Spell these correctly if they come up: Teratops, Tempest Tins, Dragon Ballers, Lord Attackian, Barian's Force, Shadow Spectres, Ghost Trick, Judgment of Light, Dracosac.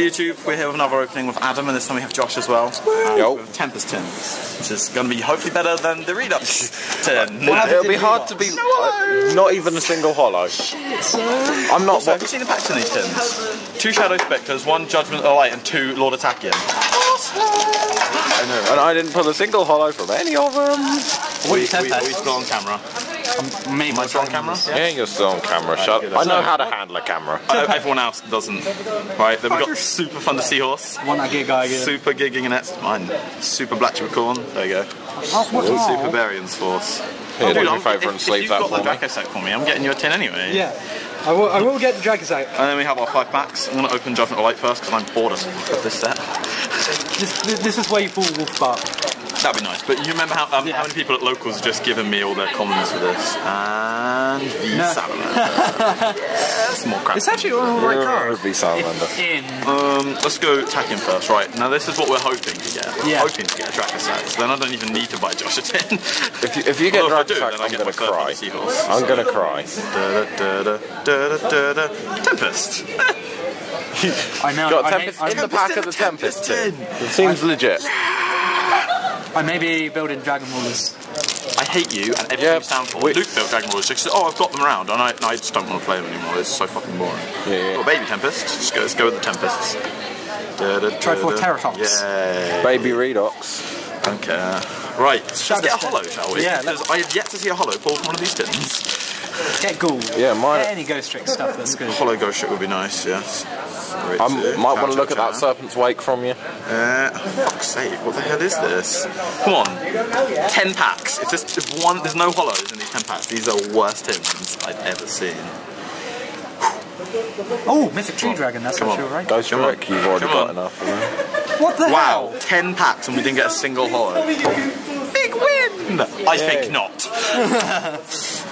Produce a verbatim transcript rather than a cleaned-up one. YouTube, we're here with another opening with Adam, and this time we have Josh as well. Yo. With Tempest Tins, which is going to be hopefully better than the Redux tin. Well, it'll be hard to be uh, not even a single hollow. Shit, I'm not. Also, have you seen the packs in these tins? Two Shadow Spectres, one Judgment of Light, and two Lord Attackian. I know, and I didn't pull a single hollow from any of them. We, we, we, we're still on camera. Um, me, my still on camera? Yeah, yeah, you're still on camera. Right, Shut. I know how to handle a camera. Uh, everyone else doesn't. Right, then we've got Super Thunder Seahorse. One I gig I get. Super Gigging and that's mine. Super Black Corn. There you go. Oh, Super Barian's Force. Here, oh, do your favourite and sleeve that for me. If you've got the Dracosac for me, I'm getting you a tin anyway. Yeah. I will, I will get the Dracosac. And then we have our five packs. I'm going to open Judgment of Light first because I'm bored of this set. This, this, this is where you fall Wolf Bark. That'd be nice, but you remember how, um, yeah. how many people at locals have just given me all their comments for this? And the no. Salamander. It's more crap. It's actually all right cards. The Salamander. Um, let's go Attacking first, right? Now this is what we're hoping to get. We're yeah. hoping to get a Dracosac, so then I don't even need to buy Josh a tin. If you, if you get Dracosac, do, then I'm going to cry. I'm going to cry. Da, da, da, da, da, da, da. Tempest. I know. Got I Tempest made, in I the pack of the Tempest tin. It seems I, legit. I may be building Dragon Ballers. I hate you and everything yep. you stand for. Luke built Dragon Ballers because, oh, I've got them around and I, and I just don't want to play them anymore. It's so fucking boring. Yeah, yeah. Oh, baby Tempest. Just go, let's go with the Tempests. Da, da, da, Try for Teratops. Yeah. Baby Redox. Don't care. Right. Shadow let's get a hollow, shall we? Yeah. Because I have yet to see a hollow pull from one of these tins. Get Ghoul. Yeah, mine. Any Ghost Trick stuff, that's good. Hollow Ghost Trick would be nice, yes. I might want to look at that Serpent's Wake from you. Uh, fuck's sake, what the hell is this? Come on, ten packs. It's just it's one. There's no hollows in these ten packs. These are the worst tins I've ever seen. Oh, Mythic Tree Dragon. That's what you're right. Ghost Trick, you've already got enough. What the hell? Wow, ten packs and we didn't get a single hollow. Big win. I think not.